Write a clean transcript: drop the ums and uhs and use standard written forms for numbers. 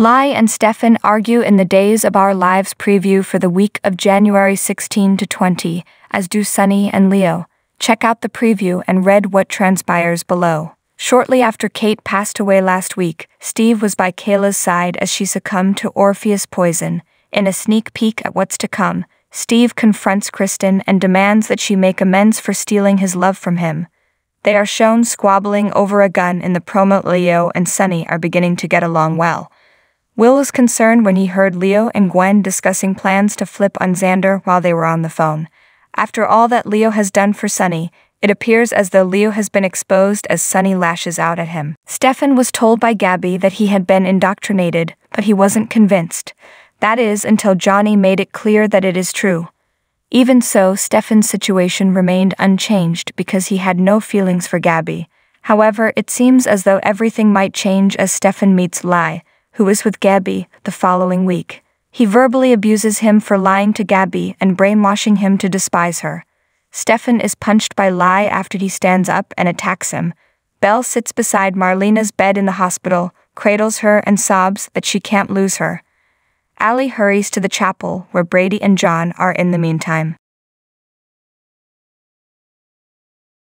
Lai and Stefan argue in the Days of Our Lives preview for the week of January 16 to 20, as do Sunny and Leo. Check out the preview and read what transpires below. Shortly after Kate passed away last week, Steve was by Kayla's side as she succumbed to Orpheus poison. In a sneak peek at what's to come, Steve confronts Kristen and demands that she make amends for stealing his love from him. They are shown squabbling over a gun in the promo. Leo and Sunny are beginning to get along well. Will was concerned when he heard Leo and Gwen discussing plans to flip on Xander while they were on the phone. After all that Leo has done for Sunny, it appears as though Leo has been exposed as Sunny lashes out at him. Stefan was told by Gabby that he had been indoctrinated, but he wasn't convinced. That is, until Johnny made it clear that it is true. Even so, Stefan's situation remained unchanged because he had no feelings for Gabby. However, it seems as though everything might change as Stefan meets Lai, who is with Gabby, the following week. He verbally abuses him for lying to Gabby and brainwashing him to despise her. Stefan is punched by Lai after he stands up and attacks him. Belle sits beside Marlena's bed in the hospital, cradles her and sobs that she can't lose her. Allie hurries to the chapel, where Brady and John are in the meantime.